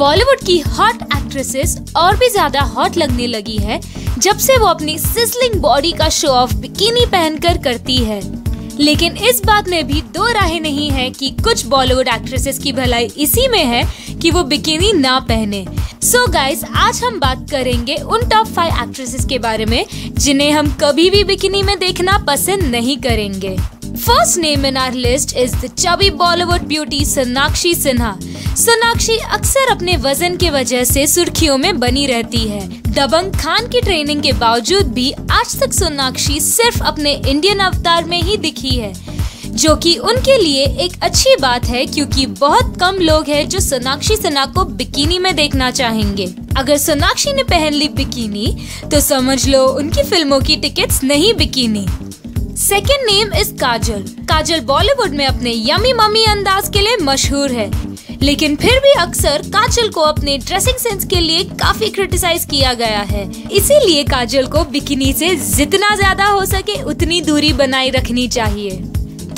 बॉलीवुड की hot actresses और भी ज्यादा हॉट लगने लगी है जब से वो अपनी सिस्लिंग बॉडी का शो ऑफ बिकिनी पहनकर करती है। लेकिन इस बात में भी दो राहें नहीं है कि कुछ बॉलीवुड एक्ट्रेसेस की भलाई इसी में है कि वो बिकिनी ना पहने। सो गाइस, आज हम बात करेंगे उन टॉप 5 एक्ट्रेसेस के बारे में जिन्हें हम कभी भी बिकिनी में देखना पसंद नहीं करेंगे। First name in our list is the chubby Bollywood beauty Sonakshi Sinha. Sonakshi अक्सर अपने वजन के वजह से सुर्खियों में बनी रहती है। दबंग खान की ट्रेनिंग के बावजूद भी आज तक सोनाक्षी सिर्फ अपने इंडियन अवतार में ही दिखी है, जो कि उनके लिए एक अच्छी बात है क्योंकि बहुत कम लोग हैं जो सोनाक्षी सिन्हा को बिकिनी में देखना चाहेंगे। अगर सोनाक्षी ने पहन ली बिकिनी तो समझ लो उनकी फिल्मों की टिकट्स नहीं बिकिनी। Second name is Kajal. Kajal Bollywood में अपने यमी ममी अंदाज के लिए मशहूर है, लेकिन फिर भी अक्सर काजल को अपने ड्रेसिंग सेंस के लिए काफी क्रिटिसाइज किया गया है। इसीलिए काजल को बिकिनी से जितना ज्यादा हो सके उतनी दूरी बनाए रखनी चाहिए।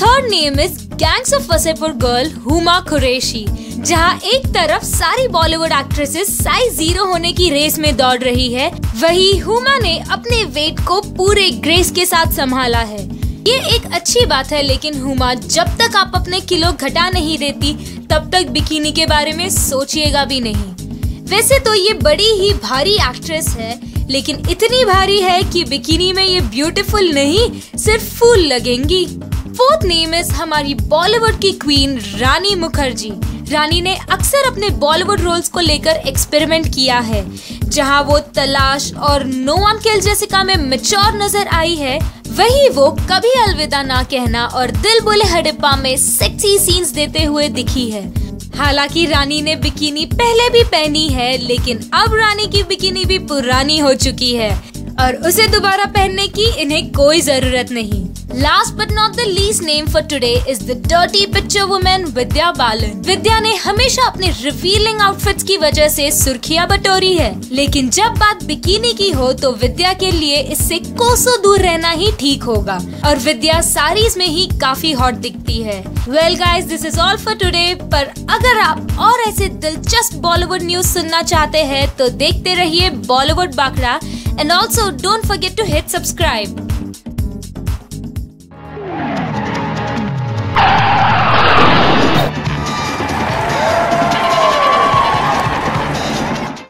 Third name is gangs of Wasseypur girl Huma Qureshi. जहाँ एक तरफ सारी बॉलीवुड एक्ट्रेसेस साइज 0 होने की रेस में दौड़ रही है, वही हुमा ने अपने वेट को पूरे ग्रेस के साथ संभाला है। ये एक अच्छी बात है, लेकिन हुमा जब तक आप अपने किलो घटा नहीं देती तब तक बिकिनी के बारे में सोचिएगा भी नहीं। वैसे तो ये बड़ी ही भारी एक्ट्रेस है, लेकिन इतनी भारी है कि बिकिनी में ये ब्यूटीफुल नहीं, सिर्फ फूल लगेंगी। फोर्थ नेम इज हमारी बॉलीवुड की क्वीन रानी मुखर्जी। रानी ने अक्सर अपने बॉलीवुड रोल्स को लेकर एक्सपेरिमेंट किया है। जहां वो तलाश और नो वन किल्ड जेसिका में मैच्योर नजर आई है, वहीं वो कभी अलविदा ना कहना और दिल बोले हडिप्पा में सेक्सी सीन्स देते हुए दिखी है। हालांकि रानी ने बिकिनी पहले भी पहनी है, लेकिन अब रानी की बिकिनी भी पुरानी हो चुकी है और उसे दोबारा पहनने की इन्हें कोई जरूरत नहीं। Last but not the least name for today is the dirty picture women Vidya Balan. Vidya ने हमेशा अपने रिवीलिंग आउटफिट्स की वजह से सुर्खियां बटोरी है, लेकिन जब बात बिकिनी की हो तो विद्या के लिए इससे कोसों दूर रहना ही ठीक होगा और विद्या साड़ीज में ही काफी हॉट दिखती है। Well guys, this is all for today, पर अगर आप और ऐसे दिलचस्प बॉलीवुड न्यूज सुनना चाहते हैं तो देखते रहिए बॉलीवुड बाकड़ा, and also don't forget to hit subscribe.